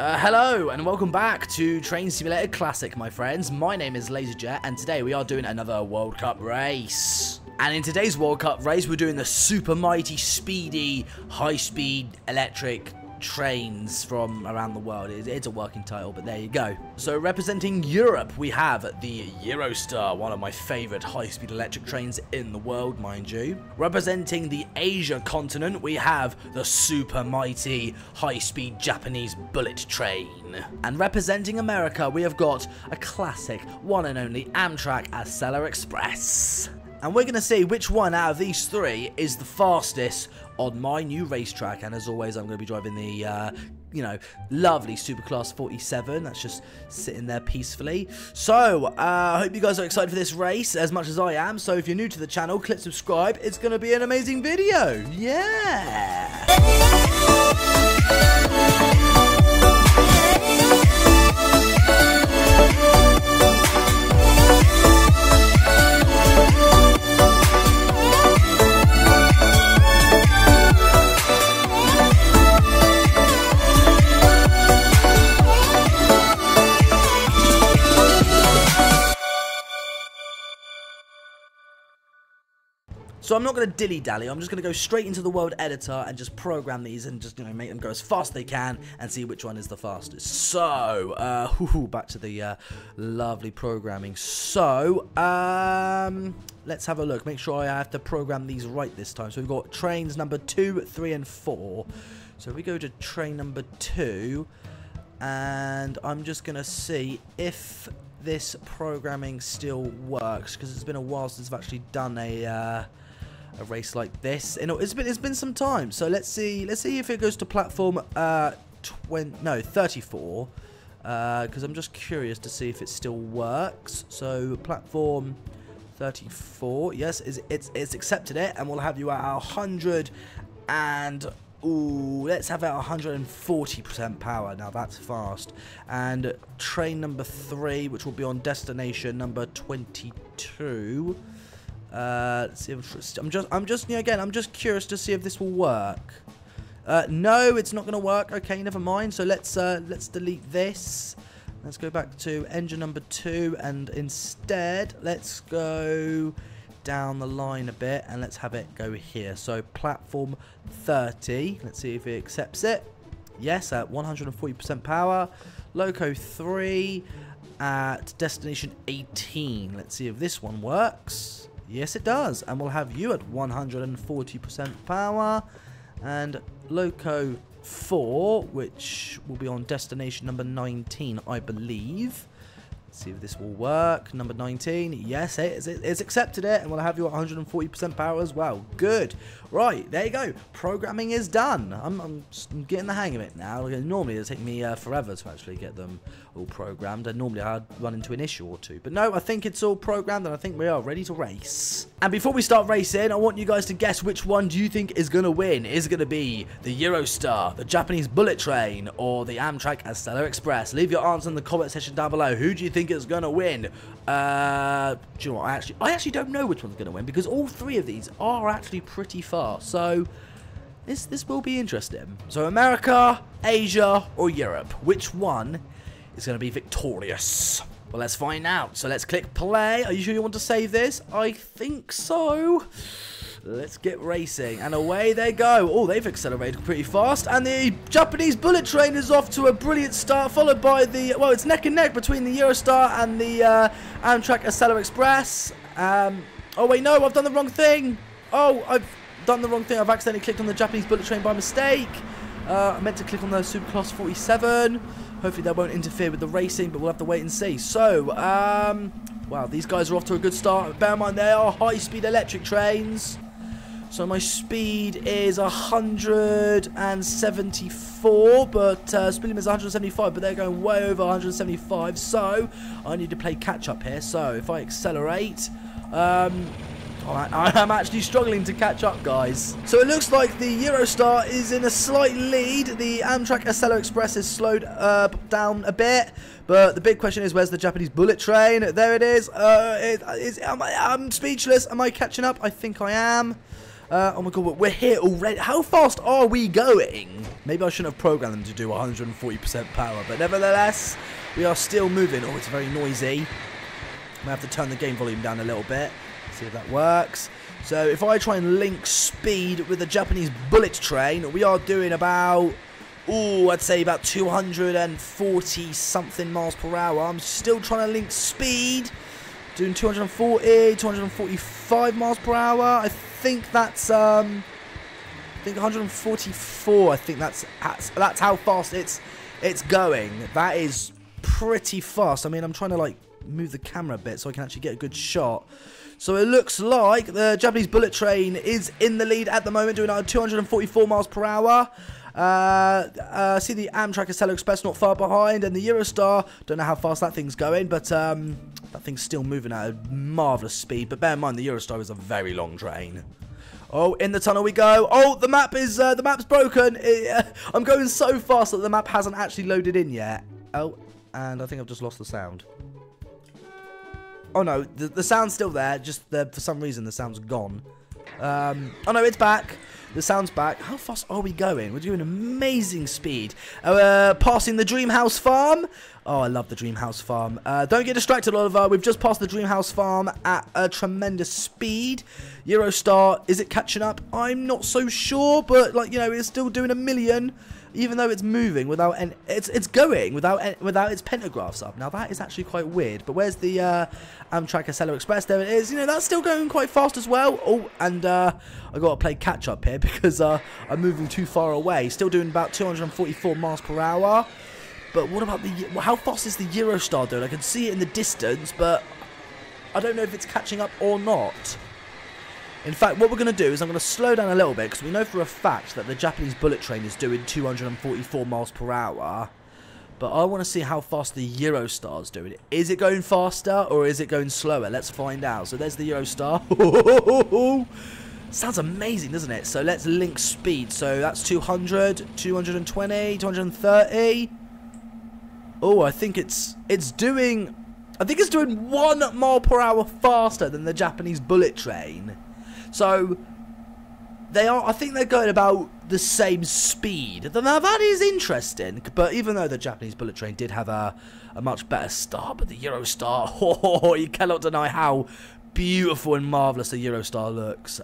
Hello and welcome back to Train Simulator Classic, my friends. My name is LaserJet and today we are doing another World Cup race. And in today's World Cup race we're doing the super mighty, speedy, high-speed electric trains from around the world. It's a working title, but there you go. So representing Europe, we have the Eurostar, one of my favorite high-speed electric trains in the world, mind you. Representing the Asia continent, we have the super mighty high-speed Japanese bullet train. And representing America, we have got a classic, one and only Amtrak Acela Express. And we're going to see which one out of these three is the fastest on my new racetrack. And as always, I'm going to be driving the, lovely Superclass 47. That's just sitting there peacefully. So, I hope you guys are excited for this race as much as I am. So, if you're new to the channel, click subscribe. It's going to be an amazing video. Yeah! So I'm not going to dilly-dally, I'm just going to go straight into the world editor and just program these and just, make them go as fast as they can and see which one is the fastest. So, back to the lovely programming. So, let's have a look. Make sure I have to program these right this time. So we've got trains number 2, 3 and 4. So we go to train number 2 and I'm just going to see if this programming still works because it's been a while since I've actually done a race like this, and it's been some time. So let's see if it goes to platform 34, because I'm just curious to see if it still works. So platform 34, yes, it's accepted it, and we'll have you at 100 and let's have out 140% power. Now that's fast. And train number 3, which will be on destination number 22. Let's see if I'm just curious to see if this will work. No, it's not going to work. Okay, never mind. So let's delete this. Let's go back to engine number 2, and instead let's go down the line a bit and let's have it go here. So platform 30. Let's see if it accepts it. Yes, at 140% power. Loco 3 at destination 18. Let's see if this one works. Yes, it does, and we'll have you at 140% power. And Loco 4, which will be on destination number 19, I believe. Let's see if this will work. Number 19, yes, it's accepted it, and we'll have you at 140% power as well. Good. Right, there you go. Programming is done. I'm getting the hang of it now. Normally it'll take me forever to actually get them all programmed, and normally I'd run into an issue or two. But no, I think it's all programmed, and I think we are ready to race. And before we start racing, I want you guys to guess which one do you think is going to win. Is it going to be the Eurostar, the Japanese bullet train, or the Amtrak Acela Express? Leave your answer in the comment section down below. Who do you think is going to win? Do you know what? I actually don't know which one's going to win, because all three of these are actually pretty fast. So this will be interesting. So America, Asia, or Europe? Which one is going to be victorious? Well, let's find out. So let's click play. Are you sure you want to save this? I think so. Let's get racing. And away they go. Oh, they've accelerated pretty fast. And the Japanese bullet train is off to a brilliant start, followed by the... Well, it's neck and neck between the Eurostar and the Amtrak Acela Express. Oh, wait, no, I've done the wrong thing. Oh, I've done the wrong thing. I've accidentally clicked on the Japanese bullet train by mistake. I meant to click on the Superclass 47. Hopefully that won't interfere with the racing, but we'll have to wait and see. So, wow, these guys are off to a good start. Bear in mind, they are high-speed electric trains. So my speed is 174, but speed limit is 175, but they're going way over 175, so I need to play catch-up here. So if I accelerate, I'm actually struggling to catch up, guys. So it looks like the Eurostar is in a slight lead. The Amtrak Acela Express is slowed down a bit. But the big question is, where's the Japanese bullet train? There it is. Am I, I'm speechless. Am I catching up? I think I am. Oh my god, we're here already. How fast are we going? Maybe I shouldn't have programmed them to do 140% power, but nevertheless, we are still moving. Oh, it's very noisy. I have to turn the game volume down a little bit. See if that works. So if I try and link speed with the Japanese bullet train, we are doing about, ooh, I'd say about 240 something miles per hour. I'm still trying to link speed. Doing 240, 245 miles per hour. I think that's, I think 144. I think that's how fast it's going. That is pretty fast. I mean, I'm trying to like move the camera a bit so I can actually get a good shot. So it looks like the Japanese bullet train is in the lead at the moment, doing 244 miles per hour. See the Amtrak Acela Express not far behind, and the Eurostar, don't know how fast that thing's going, but that thing's still moving at a marvellous speed. But bear in mind, the Eurostar is a very long train. Oh, in the tunnel we go. Oh, the map's broken. I'm going so fast that the map hasn't actually loaded in yet. Oh, and I think I've just lost the sound. Oh no, the sound's still there, just for some reason the sound's gone. Oh no, it's back. The sound's back. How fast are we going? We're doing amazing speed. Passing the Dreamhouse Farm. Oh, I love the Dreamhouse Farm. Don't get distracted, Oliver. We've just passed the Dreamhouse Farm at a tremendous speed. Eurostar, is it catching up? I'm not so sure, but like, you know, it's still doing a million, even though it's moving without, and it's going without its pentagraphs up. Now that is actually quite weird. But where's the Amtrak Acela Express? There it is. You know, that's still going quite fast as well. Oh, and I got to play catch up here because I'm moving too far away. Still doing about 244 miles per hour. But what about the, how fast is the Eurostar doing? I can see it in the distance, but I don't know if it's catching up or not. In fact, what we're going to do is I'm going to slow down a little bit because we know for a fact that the Japanese bullet train is doing 244 miles per hour. But I want to see how fast the Eurostar's doing. Is it going faster or is it going slower? Let's find out. So there's the Eurostar. Sounds amazing, doesn't it? So let's link speed. So that's 200, 220, 230. Oh, I think it's doing, I think it's doing 1 mile per hour faster than the Japanese bullet train. So they are, I think they're going about the same speed. Now that is interesting, but even though the Japanese bullet train did have a much better start, but the Eurostar, oh, you cannot deny how beautiful and marvellous the Eurostar looks.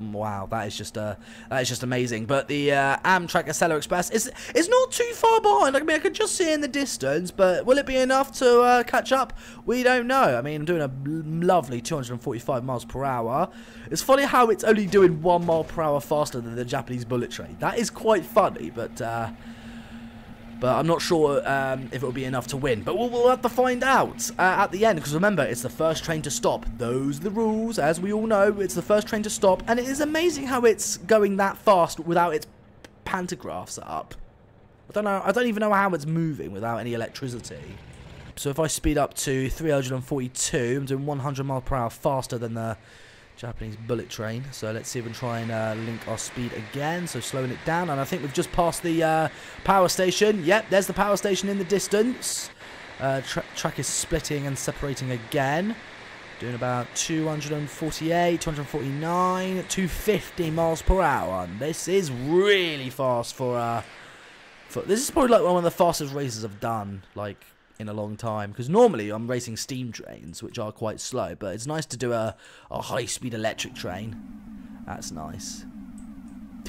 Wow, that is just amazing. But the Amtrak Acela Express is not too far behind. I mean, I could just see it in the distance, but will it be enough to catch up? We don't know. I mean, I'm doing a lovely 245 miles per hour. It's funny how it's only doing 1 mile per hour faster than the Japanese bullet train. That is quite funny, but I'm not sure if it will be enough to win. But we'll have to find out at the end, because remember, it's the first train to stop. Those are the rules, as we all know. It's the first train to stop, and it is amazing how it's going that fast without its pantographs up. I don't know. I don't even know how it's moving without any electricity. So if I speed up to 342, I'm doing 100 miles per hour faster than the Japanese bullet train. So let's see if we can try and link our speed again. So slowing it down, and I think we've just passed the power station. Yep, there's the power station in the distance. Track is splitting and separating again. Doing about 248, 249, 250 miles per hour. This is really fast for this is probably like one of the fastest races I've done, like, in a long time, because normally I'm racing steam trains, which are quite slow, but it's nice to do a high-speed electric train. That's nice.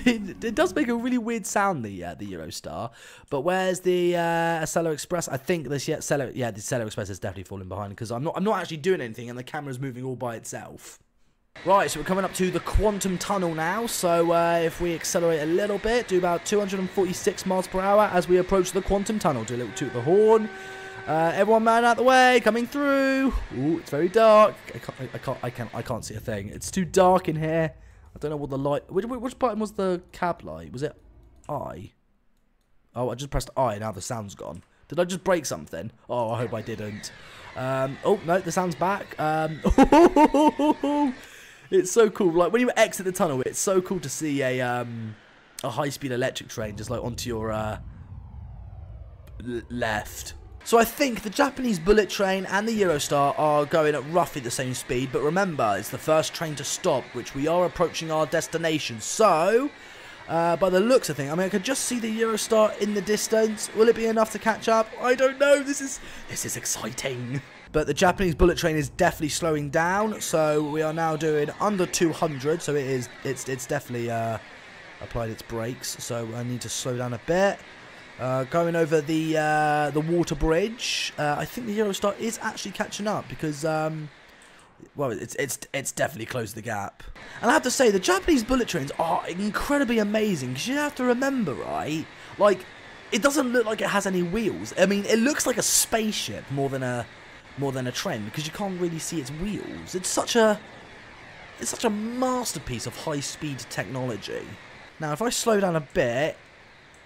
It does make a really weird sound, the Eurostar. But where's the Acela Express? I think this the Acela Express is definitely falling behind, because I'm not actually doing anything and the camera's moving all by itself. Right, so we're coming up to the Quantum Tunnel now. So if we accelerate a little bit, do about 246 miles per hour as we approach the Quantum Tunnel. Do a little toot of the horn. Everyone, man, out the way! Coming through. Ooh, it's very dark. I can't see a thing. It's too dark in here. I don't know what the light. Which button was the cab light? Was it I? Oh, I just pressed I. Now the sound's gone. Did I just break something? Oh, I hope I didn't. Oh no, the sound's back. It's so cool. Like when you exit the tunnel, it's so cool to see a high-speed electric train just like onto your left. So I think the Japanese bullet train and the Eurostar are going at roughly the same speed, but remember, it's the first train to stop, which we are approaching our destination. So, by the looks of things, I mean, I could just see the Eurostar in the distance. Will it be enough to catch up? I don't know. This is exciting. But the Japanese bullet train is definitely slowing down, so we are now doing under 200. So it's definitely applied its brakes. So I need to slow down a bit. Going over the water bridge, I think the Eurostar is actually catching up because, well, it's definitely closed the gap. And I have to say, the Japanese bullet trains are incredibly amazing because you have to remember, right? Like, it doesn't look like it has any wheels. I mean, it looks like a spaceship more than a train because you can't really see its wheels. It's such a masterpiece of high-speed technology. Now, if I slow down a bit.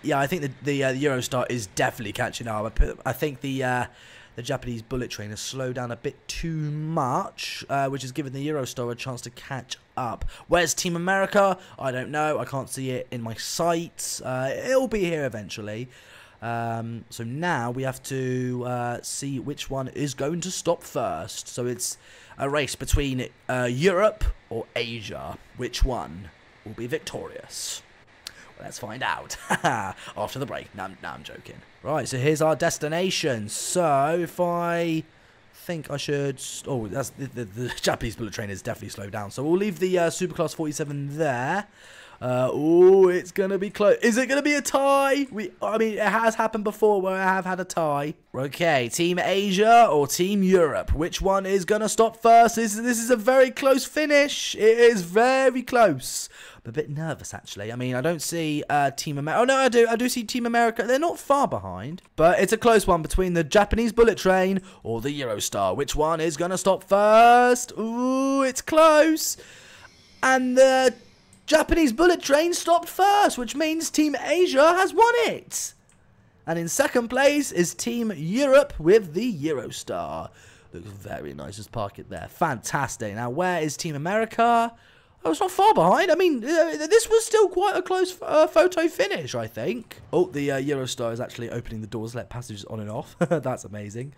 Yeah, I think the Eurostar is definitely catching up. I think the Japanese bullet train has slowed down a bit too much, which has given the Eurostar a chance to catch up. Where's Team America? I don't know. I can't see it in my sights. It'll be here eventually. So now we have to see which one is going to stop first. So it's a race between Europe or Asia. Which one will be victorious? Let's find out. After the break. No, I'm joking. Right, so here's our destination. So, if I think I should... Oh, that's the Japanese bullet train is definitely slowed down. So, we'll leave the Superclass 47 there. Oh, it's going to be close. Is it going to be a tie? I mean, it has happened before where I have had a tie. Okay, Team Asia or Team Europe? Which one is going to stop first? This is a very close finish. It is very close. I'm a bit nervous, actually. I mean, I don't see Team America. Oh, no, I do. I do see Team America. They're not far behind. But it's a close one between the Japanese bullet train or the Eurostar. Which one is going to stop first? Ooh, it's close. And the... Japanese bullet train stopped first, which means Team Asia has won it. And in second place is Team Europe with the Eurostar. Looks very nice, just park it there. Fantastic. Now, where is Team America? I was not far behind. I mean, this was still quite a close photo finish, I think. Oh, the Eurostar is actually opening the doors, let passengers on and off. That's amazing.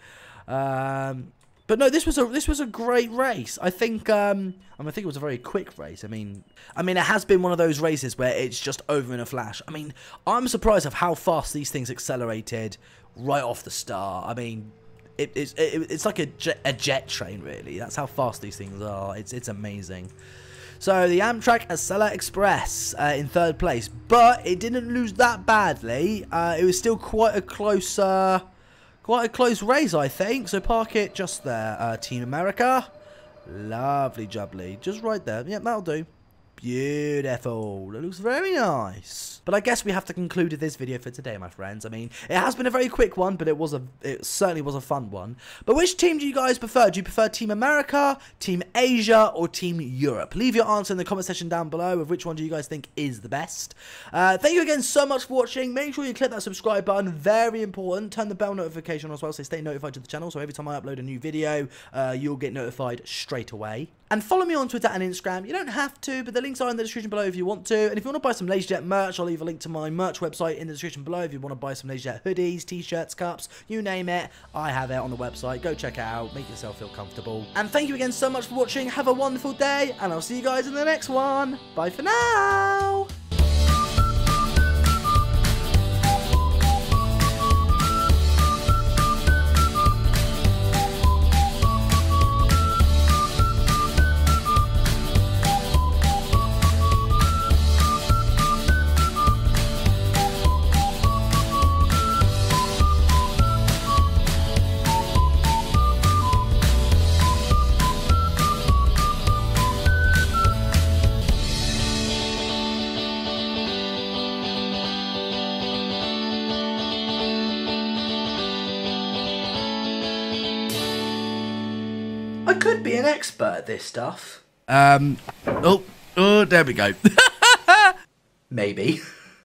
But no, this was a great race. I think I think it was a very quick race. I mean it has been one of those races where it's just over in a flash. I mean, I'm surprised of how fast these things accelerated right off the start. I mean, it's like a jet train really. That's how fast these things are. It's amazing. So the Amtrak Acela Express in third place, but it didn't lose that badly. It was still quite a close. Quite a close race, I think. So park it just there. Team America. Lovely jubbly. Just right there. Yep, that'll do. Beautiful. It looks very nice. But I guess we have to conclude this video for today, my friends. I mean, it has been a very quick one, but it certainly was a fun one. But which team do you guys prefer? Do you prefer Team America, Team Asia, or Team Europe? Leave your answer in the comment section down below of which one do you guys think is the best. Thank you again so much for watching. Make sure you click that subscribe button. Very important. Turn the bell notification on as well, so stay notified to the channel. So every time I upload a new video, you'll get notified straight away. And follow me on Twitter and Instagram. You don't have to, but the links are in the description below if you want to. And if you want to buy some LaserJet merch, I'll leave a link to my merch website in the description below. If you want to buy some LaserJet hoodies, t-shirts, cups, you name it, I have it on the website. Go check it out. Make yourself feel comfortable. And thank you again so much for watching. Have a wonderful day, and I'll see you guys in the next one. Bye for now. I could be an expert at this stuff. Oh, there we go. Maybe.